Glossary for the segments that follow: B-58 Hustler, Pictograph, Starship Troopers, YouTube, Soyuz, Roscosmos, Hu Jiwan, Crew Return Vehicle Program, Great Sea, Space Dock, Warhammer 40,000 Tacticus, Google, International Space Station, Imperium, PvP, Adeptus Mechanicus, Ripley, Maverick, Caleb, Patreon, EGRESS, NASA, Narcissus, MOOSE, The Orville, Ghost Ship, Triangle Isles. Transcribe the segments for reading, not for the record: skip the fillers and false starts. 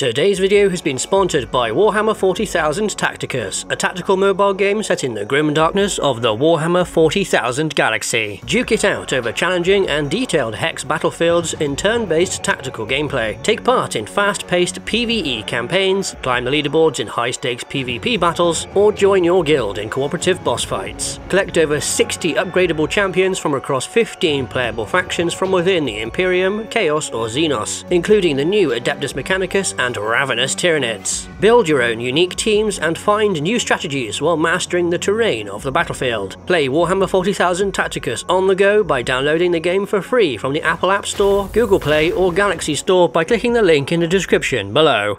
Today's video has been sponsored by Warhammer 40,000 Tacticus, a tactical mobile game set in the grim darkness of the Warhammer 40,000 galaxy. Duke it out over challenging and detailed hex battlefields in turn-based tactical gameplay. Take part in fast-paced PvE campaigns, climb the leaderboards in high-stakes PvP battles, or join your guild in cooperative boss fights. Collect over 60 upgradable champions from across 15 playable factions from within the Imperium, Chaos or Xenos, including the new Adeptus Mechanicus and ravenous Tyranids. Build your own unique teams and find new strategies while mastering the terrain of the battlefield. Play Warhammer 40,000 Tacticus on the go by downloading the game for free from the Apple App Store, Google Play or Galaxy Store by clicking the link in the description below.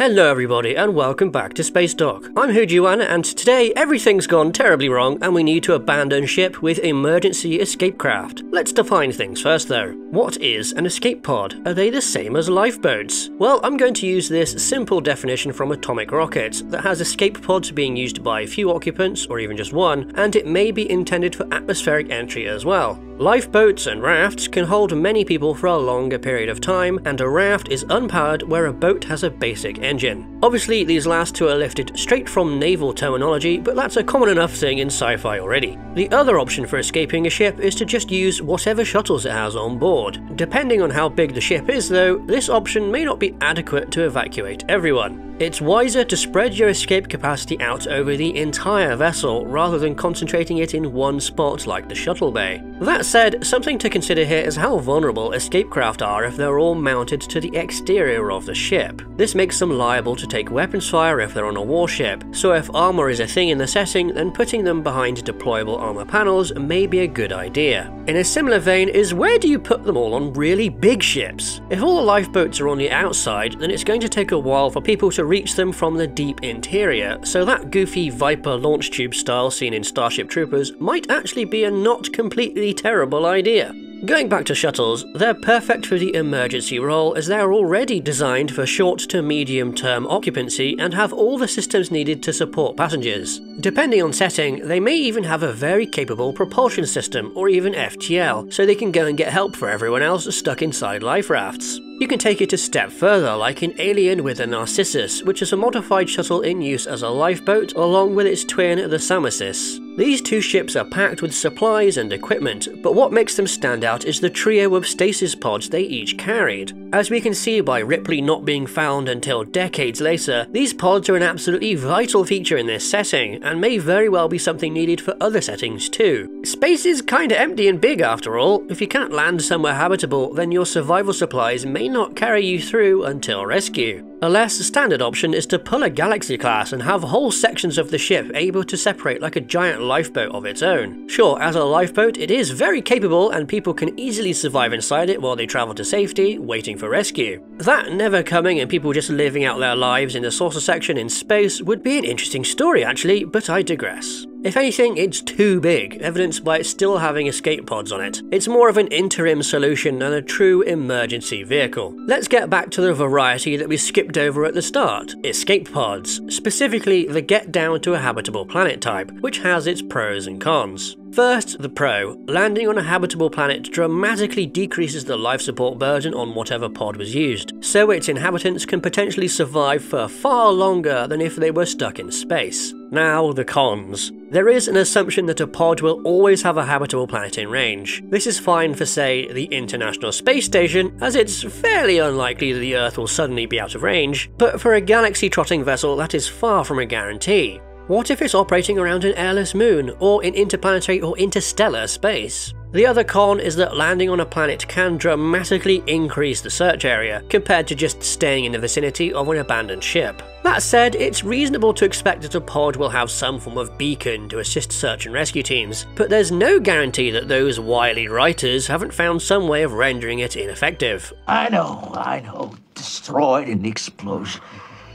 Hello everybody and welcome back to Space Dock. I'm Hu Jiwan and today everything's gone terribly wrong and we need to abandon ship with emergency escape craft. Let's define things first though. What is an escape pod? Are they the same as lifeboats? Well, I'm going to use this simple definition from Atomic Rockets that has escape pods being used by a few occupants or even just one, and it may be intended for atmospheric entry as well. Lifeboats and rafts can hold many people for a longer period of time, and a raft is unpowered where a boat has a basic engine. Obviously, these last two are lifted straight from naval terminology, but that's a common enough thing in sci-fi already. The other option for escaping a ship is to just use whatever shuttles it has on board. Depending on how big the ship is though, this option may not be adequate to evacuate everyone. It's wiser to spread your escape capacity out over the entire vessel rather than concentrating it in one spot like the shuttle bay. That said, something to consider here is how vulnerable escape craft are if they're all mounted to the exterior of the ship. This makes them liable to take weapons fire if they're on a warship, so if armor is a thing in the setting, then putting them behind deployable armor panels may be a good idea. In a similar vein is where do you put them all on really big ships? If all the lifeboats are on the outside, then it's going to take a while for people to reach them from the deep interior, so that goofy Viper launch tube style seen in Starship Troopers might actually be a not completely terrible idea. Going back to shuttles, they're perfect for the emergency role as they're already designed for short to medium term occupancy and have all the systems needed to support passengers. Depending on setting, they may even have a very capable propulsion system or even FTL, so they can go and get help for everyone else stuck inside life rafts. You can take it a step further like in Alien with the Narcissus, which is a modified shuttle in use as a lifeboat along with its twin the Samosis. These two ships are packed with supplies and equipment, but what makes them stand out is the trio of stasis pods they each carried. As we can see by Ripley not being found until decades later, these pods are an absolutely vital feature in this setting, and may very well be something needed for other settings too. Space is kinda empty and big after all. If you can't land somewhere habitable, then your survival supplies may not carry you through until rescue. A less standard option is to pull a Galaxy class and have whole sections of the ship able to separate like a giant lifeboat of its own. Sure, as a lifeboat it is very capable and people can easily survive inside it while they travel to safety, waiting for rescue. That never coming and people just living out their lives in the saucer section in space would be an interesting story actually, but I digress. If anything, it's too big, evidenced by it still having escape pods on it. It's more of an interim solution than a true emergency vehicle. Let's get back to the variety that we skipped over at the start, escape pods, specifically the get down to a habitable planet type, which has its pros and cons. First, the pro. Landing on a habitable planet dramatically decreases the life support burden on whatever pod was used, so its inhabitants can potentially survive for far longer than if they were stuck in space. Now, the cons. There is an assumption that a pod will always have a habitable planet in range. This is fine for, say, the International Space Station, as it's fairly unlikely that the Earth will suddenly be out of range, but for a galaxy-trotting vessel that is far from a guarantee. What if it's operating around an airless moon, or in interplanetary or interstellar space? The other con is that landing on a planet can dramatically increase the search area, compared to just staying in the vicinity of an abandoned ship. That said, it's reasonable to expect that a pod will have some form of beacon to assist search and rescue teams, but there's no guarantee that those wily writers haven't found some way of rendering it ineffective. I know, destroyed in the explosion.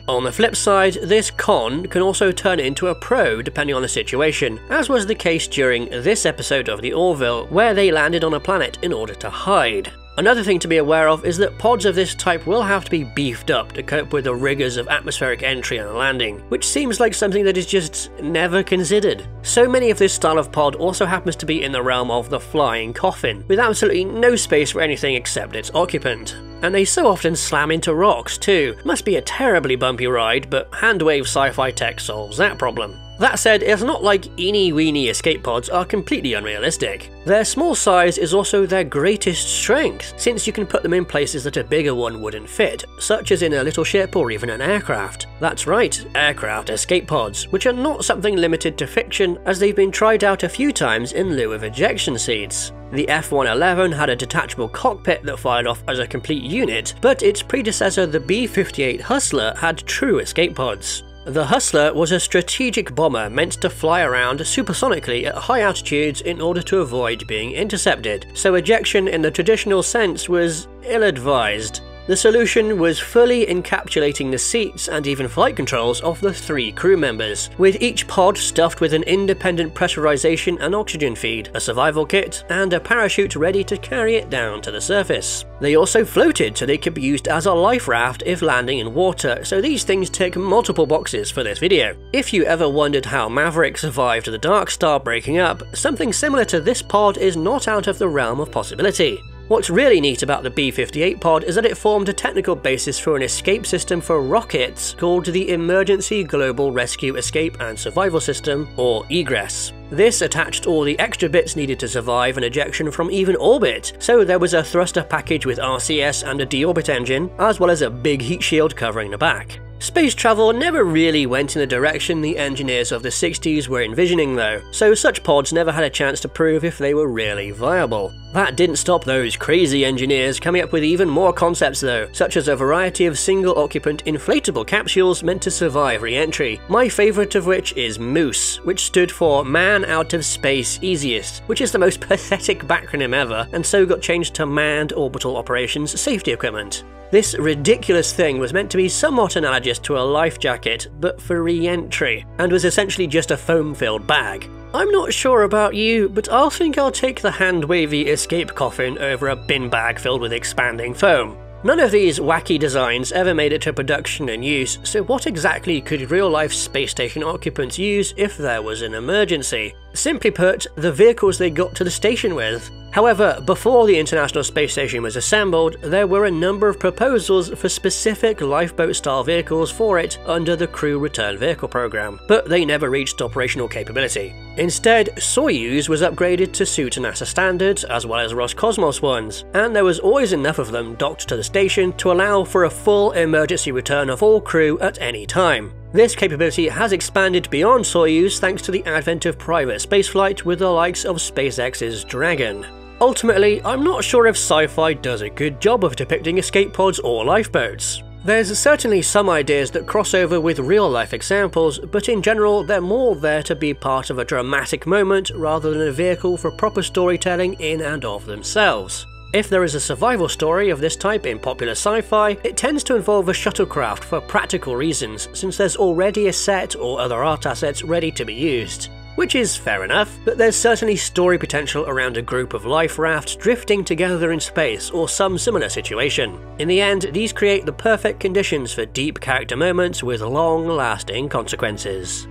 On the flip side, this con can also turn into a pro depending on the situation, as was the case during this episode of The Orville, where they landed on a planet in order to hide. Another thing to be aware of is that pods of this type will have to be beefed up to cope with the rigors of atmospheric entry and landing, which seems like something that is just never considered. So many of this style of pod also happens to be in the realm of the flying coffin, with absolutely no space for anything except its occupant. And they so often slam into rocks too. Must be a terribly bumpy ride, but handwave sci-fi tech solves that problem. That said, it's not like eeny-weeny escape pods are completely unrealistic. Their small size is also their greatest strength, since you can put them in places that a bigger one wouldn't fit, such as in a little ship or even an aircraft. That's right, aircraft escape pods, which are not something limited to fiction, as they've been tried out a few times in lieu of ejection seats. The F-111 had a detachable cockpit that fired off as a complete unit, but its predecessor, the B-58 Hustler, had true escape pods. The Hustler was a strategic bomber meant to fly around supersonically at high altitudes in order to avoid being intercepted, so ejection in the traditional sense was ill-advised. The solution was fully encapsulating the seats and even flight controls of the three crew members, with each pod stuffed with an independent pressurization and oxygen feed, a survival kit, and a parachute ready to carry it down to the surface. They also floated so they could be used as a life raft if landing in water, so these things tick multiple boxes for this video. If you ever wondered how Maverick survived the Dark Star breaking up, something similar to this pod is not out of the realm of possibility. What's really neat about the B-58 pod is that it formed a technical basis for an escape system for rockets called the Emergency Global Rescue Escape and Survival System, or EGRESS. This attached all the extra bits needed to survive an ejection from even orbit, so there was a thruster package with RCS and a deorbit engine, as well as a big heat shield covering the back. Space travel never really went in the direction the engineers of the 60s were envisioning though, so such pods never had a chance to prove if they were really viable. That didn't stop those crazy engineers coming up with even more concepts though, such as a variety of single-occupant inflatable capsules meant to survive re-entry, my favourite of which is MOOSE, which stood for Man Out of Space Easiest, which is the most pathetic backronym ever, and so got changed to Manned Orbital Operations Safety Equipment. This ridiculous thing was meant to be somewhat analogous to a life jacket, but for re-entry, and was essentially just a foam-filled bag. I'm not sure about you, but I think I'll take the hand-wavy escape coffin over a bin bag filled with expanding foam. None of these wacky designs ever made it to production and use, so what exactly could real-life space station occupants use if there was an emergency? Simply put, the vehicles they got to the station with. However, before the International Space Station was assembled, there were a number of proposals for specific lifeboat-style vehicles for it under the Crew Return Vehicle Program, but they never reached operational capability. Instead, Soyuz was upgraded to suit NASA standards as well as Roscosmos ones, and there was always enough of them docked to the station to allow for a full emergency return of all crew at any time. This capability has expanded beyond Soyuz thanks to the advent of private spaceflight with the likes of SpaceX's Dragon. Ultimately, I'm not sure if sci-fi does a good job of depicting escape pods or lifeboats. There's certainly some ideas that cross over with real-life examples, but in general they're more there to be part of a dramatic moment rather than a vehicle for proper storytelling in and of themselves. If there is a survival story of this type in popular sci-fi, it tends to involve a shuttlecraft for practical reasons, since there's already a set or other art assets ready to be used. Which is fair enough, but there's certainly story potential around a group of life rafts drifting together in space or some similar situation. In the end, these create the perfect conditions for deep character moments with long-lasting consequences.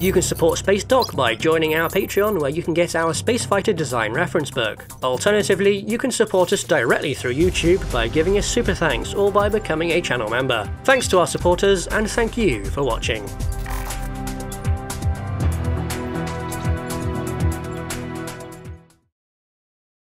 You can support Space Dock by joining our Patreon, where you can get our Spacefighter design reference book. Alternatively, you can support us directly through YouTube by giving us super thanks or by becoming a channel member. Thanks to our supporters, and thank you for watching.